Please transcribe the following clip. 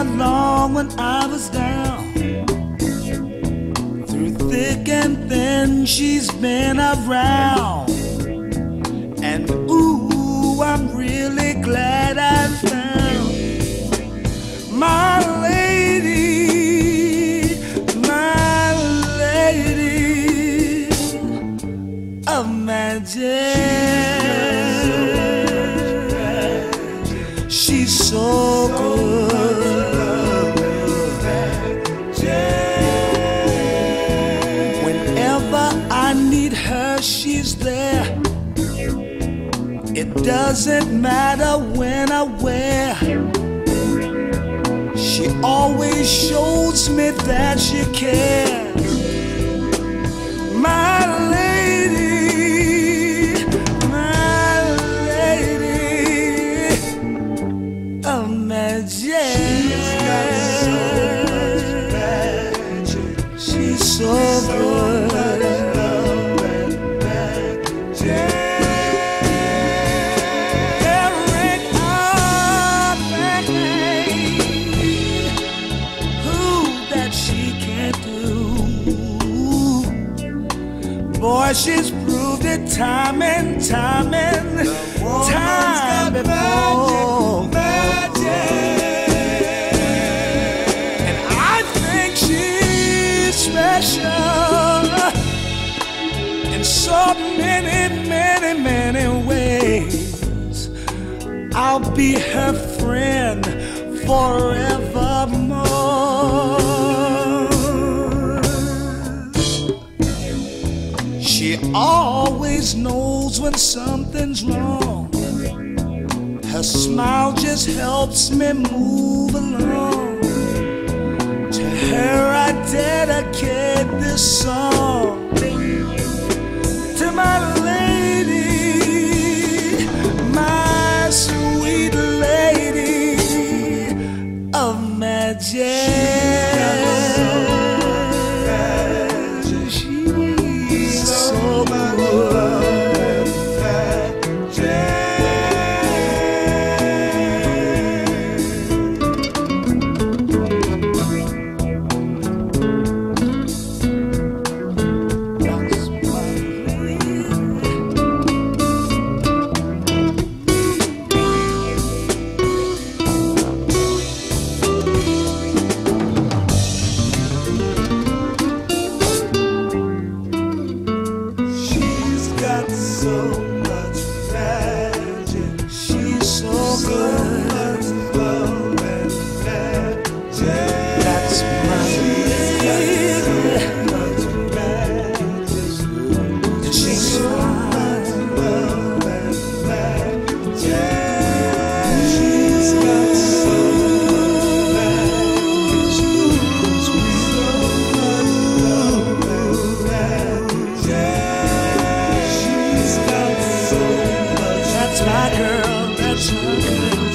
Along when I was down, through thick and thin she's been around, and ooh, I'm really glad I found my lady of magic. She's so good. She's there. It doesn't matter when or where. She always shows me that she cares. My lady of magic. She's got so much magic. She's so good. Boy, she's proved it time and time before. Magic. And I think she's special in so many ways. I'll be her friend forevermore. She always knows when something's wrong. Her smile just helps me move along. To her I dedicate this song. To my lady, my sweet lady of magic. That's my girl, that's my girl.